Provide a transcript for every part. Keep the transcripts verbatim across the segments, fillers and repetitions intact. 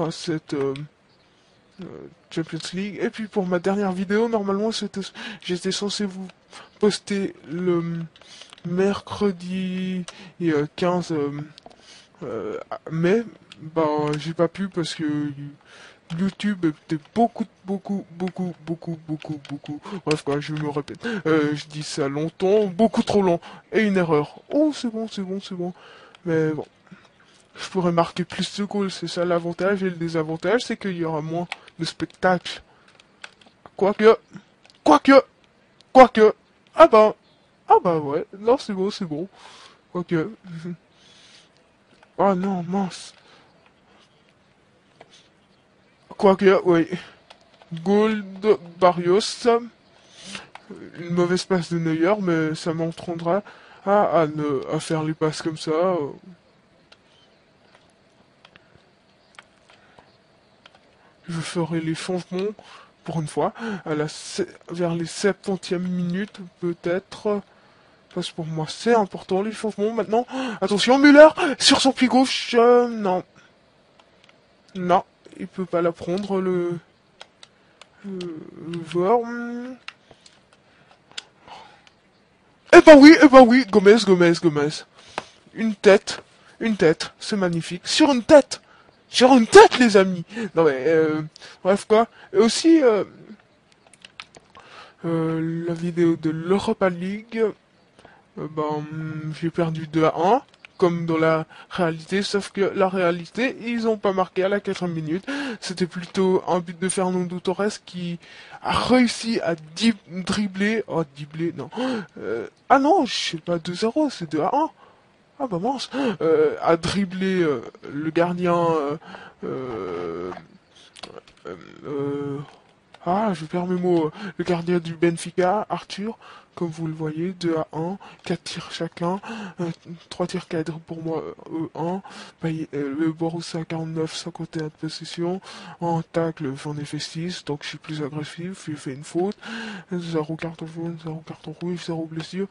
enfin, cette euh, Champions League. Et puis pour ma dernière vidéo, normalement j'étais censé vous poster le mercredi quinze euh, euh, mai. Bah j'ai pas pu parce que YouTube était beaucoup beaucoup beaucoup beaucoup beaucoup beaucoup bref quoi, je me répète, euh, je dis ça longtemps, beaucoup trop long et une erreur. Oh c'est bon c'est bon c'est bon mais bon, je pourrais marquer plus de goals, c'est ça l'avantage. Et le désavantage c'est qu'il y aura moins de spectacles, quoique quoique quoique ah bah ah bah ouais non c'est bon c'est bon quoique oh non mince. Quoique, oui. Gold, Barrios. Une mauvaise passe de Neuer, mais ça m'entraînera à, à, à faire les passes comme ça. Je ferai les changements, pour une fois, à la, vers les septième minute, peut-être. Parce que pour moi, c'est important, les changements. Maintenant, attention, Muller, sur son pied gauche. Euh, non. Non. Il peut pas la prendre le, le... le joueur. Eh ben oui, eh ben oui, Gomez, Gomez, Gomez. Une tête, une tête, c'est magnifique. Sur une tête, sur une tête, les amis. Non mais, euh, bref quoi. Et aussi, euh, euh, la vidéo de l'Europa League, euh, ben, j'ai perdu deux à un. Comme dans la réalité, sauf que la réalité, ils n'ont pas marqué à la quatrième minute. C'était plutôt un but de Fernando Torres qui a réussi à dri dribbler. Oh, dribbler, non. Euh, ah non, je sais pas, deux à zéro, c'est deux à un. Ah bah mince. Euh, à dribbler euh, le gardien. Euh, euh, euh, euh, ah, je perds mes mots. Le gardien du Benfica, Arthur. Comme vous le voyez, deux à un, quatre tirs chacun, trois tirs cadres pour moi, E un, le Borussia quarante-neuf cinquante et un de possession, en tacle j'en ai fait six, donc je suis plus agressif, j'ai fait une faute, zéro carton jaune, zéro carton rouge, zéro blessure,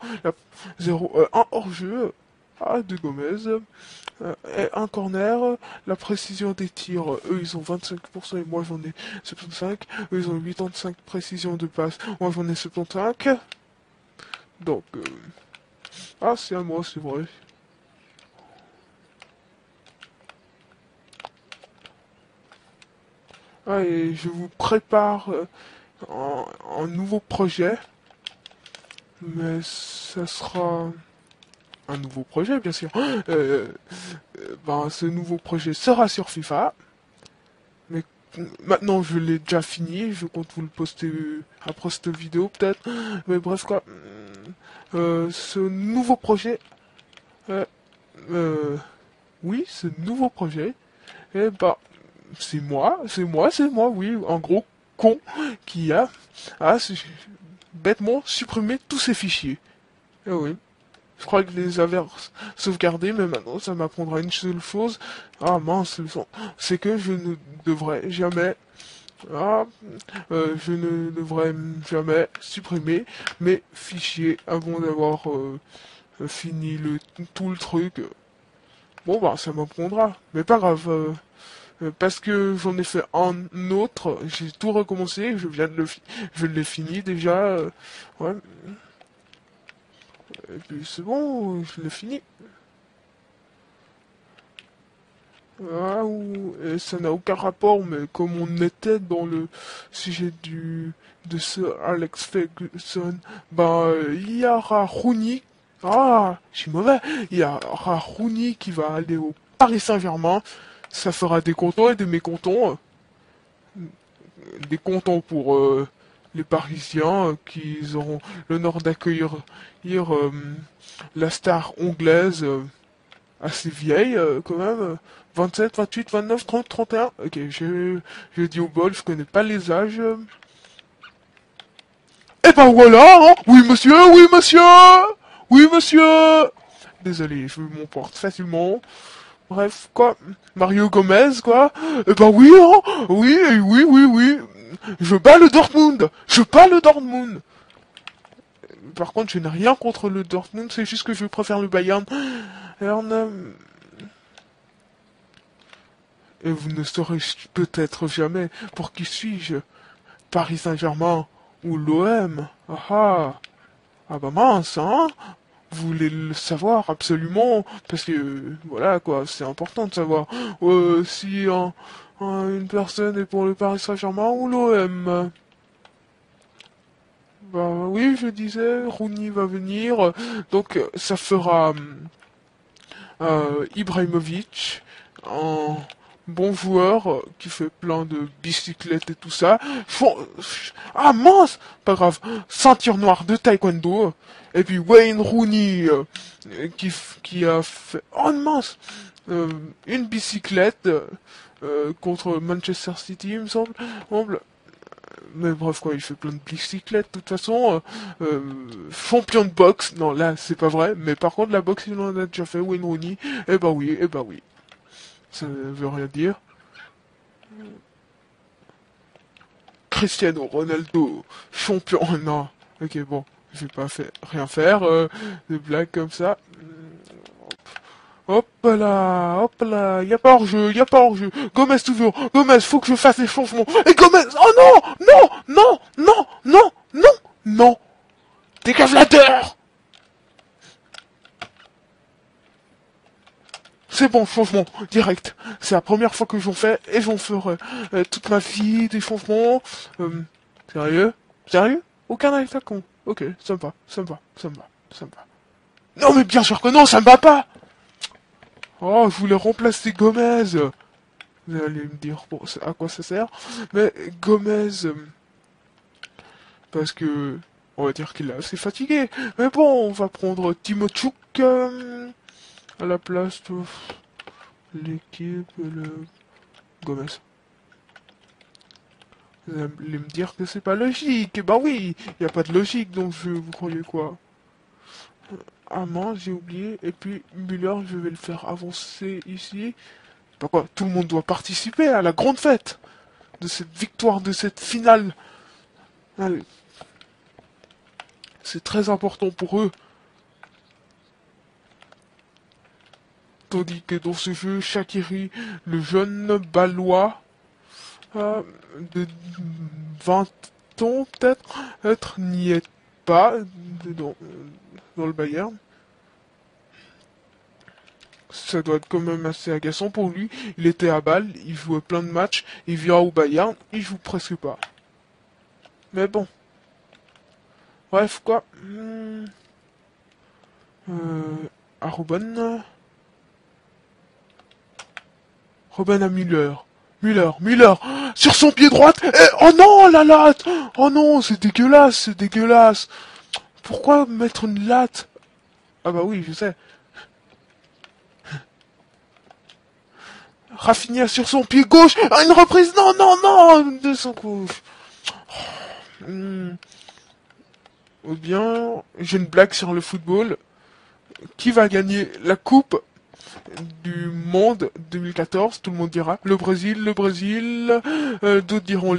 zéro, euh, un hors-jeu, ah, de Gomez, euh, et un corner, la précision des tirs, eux ils ont vingt-cinq pour cent et moi j'en ai soixante-quinze, eux ils ont quatre-vingt-quinze précision de passe, moi j'en ai soixante-quinze. Donc, euh... ah c'est à moi, c'est vrai. Ah, et je vous prépare euh, un, un nouveau projet. Mais ça sera un nouveau projet, bien sûr. Euh, euh, ben, ce nouveau projet sera sur FIFA. Mais maintenant, je l'ai déjà fini. Je compte vous le poster après cette vidéo, peut-être. Mais bref, quoi. Euh, ce nouveau projet, euh, euh, oui, ce nouveau projet, et bah, c'est moi, c'est moi, c'est moi, oui, un gros con qui a, a bêtement supprimé tous ces fichiers. Et oui, je crois que je les avais sauvegardés, mais maintenant ça m'apprendra une seule chose. Ah mince, le son, c'est que je ne devrais jamais. Ah, euh, je ne devrais jamais supprimer mes fichiers avant d'avoir euh, fini le, tout le truc. Bon bah ça m'apprendra, mais pas grave, euh, parce que j'en ai fait un autre, j'ai tout recommencé, je viens de le, je l'ai fini déjà, euh, ouais. Et puis c'est bon, je l'ai fini. Ah, ou, et ça n'a aucun rapport, mais comme on était dans le sujet du de ce Alex Ferguson, bah euh, il y aura Rooney. Ah, je suis mauvais. Il y aura Rooney qui va aller au Paris Saint-Germain. Ça fera des contents et des mécontents. Des contents pour euh, les Parisiens euh, qui auront l'honneur d'accueillir euh, la star anglaise. Euh, assez vieille, euh, quand même, vingt-sept, vingt-huit, vingt-neuf, trente, trente et un, ok, je, je dis au bol, je connais pas les âges, euh... et ben voilà, hein. Oui monsieur, oui monsieur, oui monsieur, désolé, je m'emporte facilement, bref, quoi, Mario Gomez, quoi, et ben oui, hein. Oui, oui, oui, oui, je bats le Dortmund, je bats le Dortmund. Par contre, je n'ai rien contre le Dortmund, c'est juste que je préfère le Bayern. Alors, euh, et vous ne saurez peut-être jamais pour qui suis-je, Paris Saint-Germain ou l'O M. Ah ah, ah bah mince, hein. Vous voulez le savoir absolument, parce que, euh, voilà quoi, c'est important de savoir euh, si un, un, une personne est pour le Paris Saint-Germain ou l'O M. Bah oui, je disais, Rooney va venir, donc ça fera euh, Ibrahimovic, un bon joueur qui fait plein de bicyclettes et tout ça. Fon ah mince, pas grave, ceinture noire de taekwondo. Et puis Wayne Rooney euh, qui, qui a fait... Oh mince, euh, une bicyclette euh, contre Manchester City, il me semble. Mais bref quoi, il fait plein de bicyclettes de toute façon. Euh, euh, champion de boxe, non là c'est pas vrai. Mais par contre la boxe il en a déjà fait, Wayne Rooney. Eh bah oui, eh bah oui. Ça veut rien dire. Cristiano Ronaldo, champion... Non, ok, bon, je vais pas fait, rien faire, euh, des blagues comme ça. Hop là, hop là, y a pas hors-jeu, y a pas hors-jeu. Gomez toujours, Gomez, faut que je fasse les changements. Et Gomez, oh non, non, non, non, non, non, non. Décavlateur. C'est bon, changement, direct. C'est la première fois que j'en fais et j'en ferai euh, toute ma vie, des changements. Euh, sérieux? Sérieux? Aucun attaquant. Ok, ça me va, ça me va, ça me va, ça me va. Non mais bien sûr que non, ça me va pas. Oh, je voulais remplacer Gomez. Vous allez me dire bon, à quoi ça sert. Mais Gomez... Euh, parce que... On va dire qu'il est assez fatigué. Mais bon, on va prendre Timochuk... Euh, à la place de l'équipe, le Gomez. Vous allez me dire que c'est pas logique. Et bah oui, il n'y a pas de logique, donc je vous croyez quoi. Ah mince, j'ai oublié. Et puis Muller, je vais le faire avancer ici. Pourquoi tout le monde doit participer à la grande fête de cette victoire, de cette finale. C'est très important pour eux. Tandis que dans ce jeu, Shakiri, le jeune Balois euh, de vingt ans peut-être, être n'y est pas dans, dans le Bayern. Ça doit être quand même assez agaçant pour lui. Il était à Bâle, il jouait plein de matchs, il vient au Bayern, il joue presque pas. Mais bon. Bref, quoi. Euh, à Robin... Robin à Muller. Muller, Muller, sur son pied droit. Et... Oh non, la latte. Oh non, c'est dégueulasse, c'est dégueulasse. Pourquoi mettre une latte? Ah bah oui, je sais. Raffinia sur son pied gauche. Ah, une reprise, non, non, non, de son gauche. Oh, hmm. Ou bien, j'ai une blague sur le football. Qui va gagner la coupe du monde deux mille quatorze, tout le monde dira le Brésil, le Brésil, euh, d'autres diront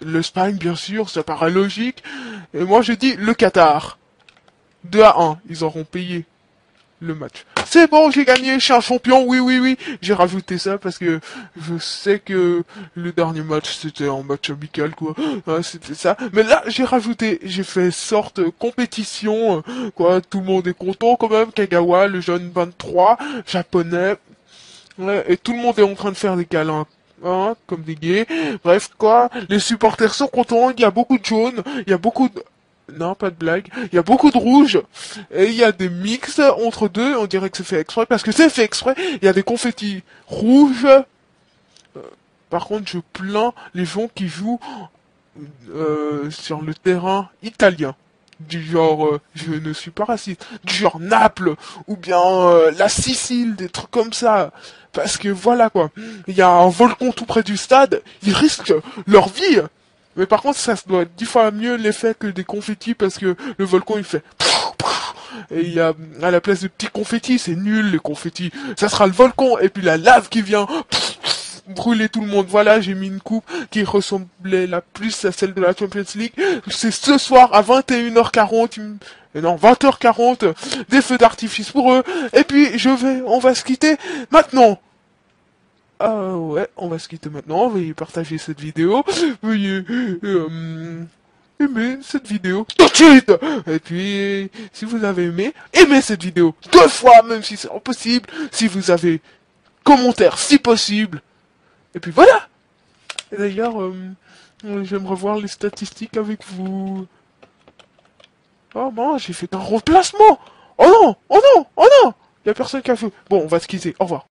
l'Espagne, bien sûr, ça paraît logique, et moi je dis le Qatar, deux à un, ils auront payé le match. C'est bon, j'ai gagné, je suis un champion, oui, oui, oui, j'ai rajouté ça parce que je sais que le dernier match c'était un match amical, quoi, ouais, c'était ça, mais là j'ai rajouté, j'ai fait sorte compétition, quoi, tout le monde est content quand même, Kagawa, le jeune vingt-trois, japonais, ouais, et tout le monde est en train de faire des câlins, hein, comme des gays, bref, quoi, les supporters sont contents, il y a beaucoup de jaunes, il y a beaucoup de... Non, pas de blague. Il y a beaucoup de rouge. Et il y a des mix entre deux. On dirait que c'est fait exprès. Parce que c'est fait exprès. Il y a des confettis rouges. Euh, par contre, je plains les gens qui jouent euh, sur le terrain italien. Du genre, euh, je ne suis pas raciste. Du genre Naples. Ou bien euh, la Sicile. Des trucs comme ça. Parce que voilà quoi. Il y a un volcan tout près du stade. Ils risquent leur vie. Mais par contre, ça doit être dix fois mieux l'effet que des confettis parce que le volcan il fait. Et il y a à la place de petits confettis, c'est nul les confettis. Ça sera le volcan et puis la lave qui vient brûler tout le monde. Voilà, j'ai mis une coupe qui ressemblait la plus à celle de la Champions League. C'est ce soir à vingt et une heures quarante. Non, vingt heures quarante. Des feux d'artifice pour eux. Et puis je vais, on va se quitter maintenant. Ah ouais, on va se quitter maintenant. Veuillez partager cette vidéo. Veuillez euh, aimer cette vidéo tout de suite. Et puis, si vous avez aimé, aimez cette vidéo deux fois, même si c'est impossible. Si vous avez commentaire, si possible. Et puis voilà. Et d'ailleurs, euh, j'aimerais voir les statistiques avec vous. Oh non, j'ai fait un remplacement. Oh non, oh non, oh non. Il n'y a personne qui a fait. Bon, on va se quitter. Au revoir.